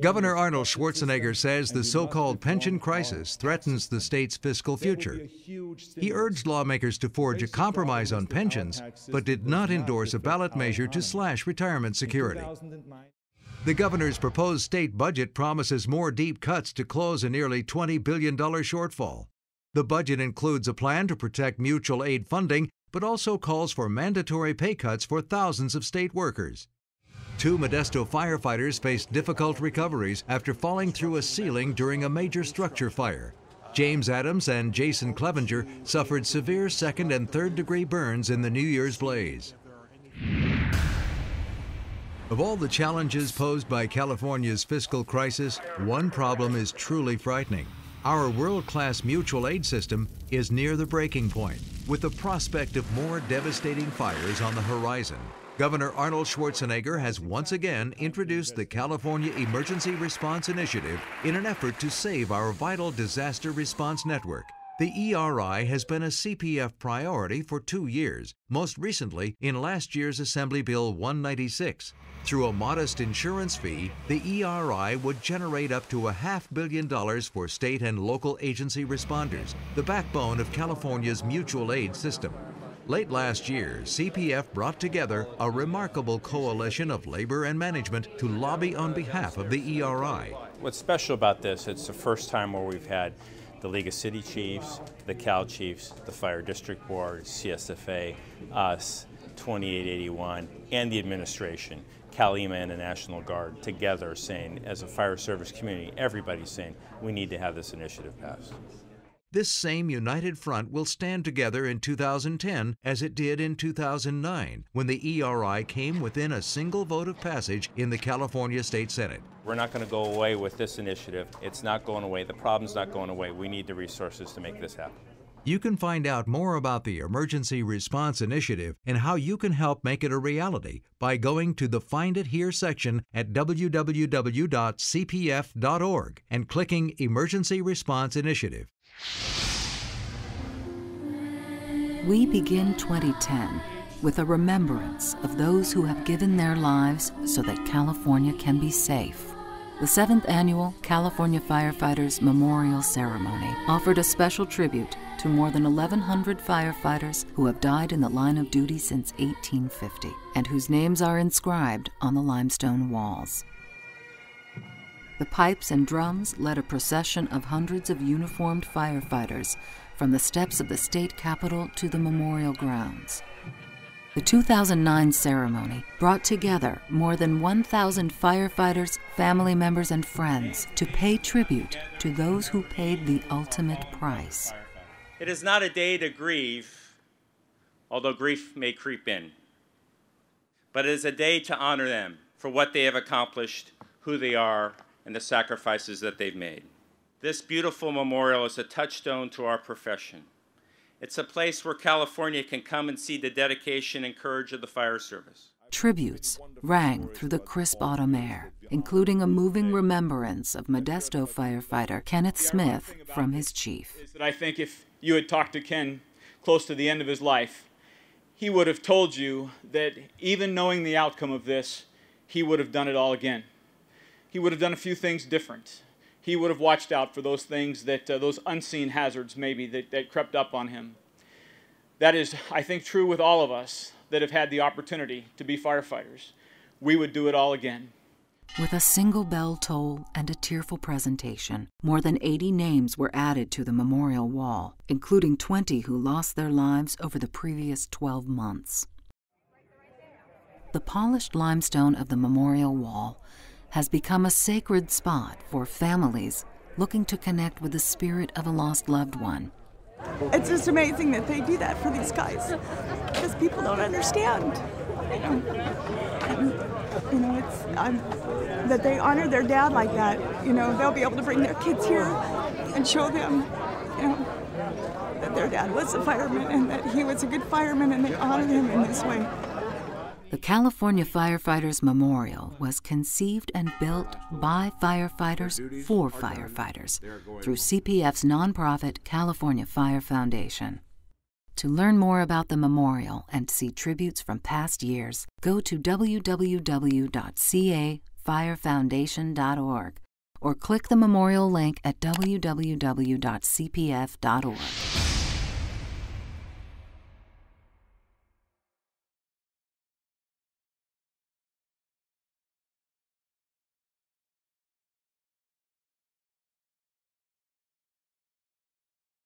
Governor Arnold Schwarzenegger says the so-called pension crisis threatens the state's fiscal future. He urged lawmakers to forge a compromise on pensions, but did not endorse a ballot measure to slash retirement security. The governor's proposed state budget promises more deep cuts to close a nearly $20 billion shortfall. The budget includes a plan to protect mutual aid funding, but also calls for mandatory pay cuts for thousands of state workers. Two Modesto firefighters faced difficult recoveries after falling through a ceiling during a major structure fire. James Adams and Jason Clevenger suffered severe second and third degree burns in the New Year's blaze. Of all the challenges posed by California's fiscal crisis, one problem is truly frightening. Our world-class mutual aid system is near the breaking point, with the prospect of more devastating fires on the horizon. Governor Arnold Schwarzenegger has once again introduced the California Emergency Response Initiative in an effort to save our vital disaster response network. The ERI has been a CPF priority for 2 years, most recently in last year's Assembly Bill 196. Through a modest insurance fee, the ERI would generate up to $500 million for state and local agency responders, the backbone of California's mutual aid system. Late last year, CPF brought together a remarkable coalition of labor and management to lobby on behalf of the ERI. What's special about this, it's the first time where we've had the League of City Chiefs, the Cal Chiefs, the Fire District Board, CSFA, us, 2881, and the administration, Cal-EMA and the National Guard, together saying, as a fire service community, everybody's saying, we need to have this initiative passed. This same united front will stand together in 2010 as it did in 2009 when the ERI came within a single vote of passage in the California State Senate. We're not going to go away with this initiative. It's not going away. The problem's not going away. We need the resources to make this happen. You can find out more about the Emergency Response Initiative and how you can help make it a reality by going to the Find It Here section at www.cpf.org and clicking Emergency Response Initiative. We begin 2010 with a remembrance of those who have given their lives so that California can be safe. The 7th annual California Firefighters Memorial Ceremony offered a special tribute to more than 1,100 firefighters who have died in the line of duty since 1850 and whose names are inscribed on the limestone walls. The pipes and drums led a procession of hundreds of uniformed firefighters from the steps of the state capitol to the memorial grounds. The 2009 ceremony brought together more than 1,000 firefighters, family members, and friends to pay tribute to those who paid the ultimate price. It is not a day to grieve, although grief may creep in, but it is a day to honor them for what they have accomplished, who they are, and the sacrifices that they've made. This beautiful memorial is a touchstone to our profession. It's a place where California can come and see the dedication and courage of the fire service. Tributes rang through the crisp autumn air, including a moving remembrance of Modesto firefighter Kenneth Smith from his chief. I think if you had talked to Ken close to the end of his life, he would have told you that even knowing the outcome of this, he would have done it all again. He would have done a few things different. He would have watched out for those things that, those unseen hazards maybe that crept up on him. That is, I think, true with all of us that have had the opportunity to be firefighters. We would do it all again. With a single bell toll and a tearful presentation, more than 80 names were added to the memorial wall, including 20 who lost their lives over the previous 12 months. The polished limestone of the memorial wall has become a sacred spot for families looking to connect with the spirit of a lost loved one. It's just amazing that they do that for these guys, because people don't understand, you know, and, you know, it's that they honor their dad like that. You know, they'll be able to bring their kids here and show them, you know, that their dad was a fireman and that he was a good fireman, and they honor him in this way. The California Firefighters Memorial was conceived and built by firefighters for firefighters through CPF's nonprofit California Fire Foundation. To learn more about the memorial and see tributes from past years, go to www.ca.org. firefoundation.org or click the memorial link at www.cpf.org.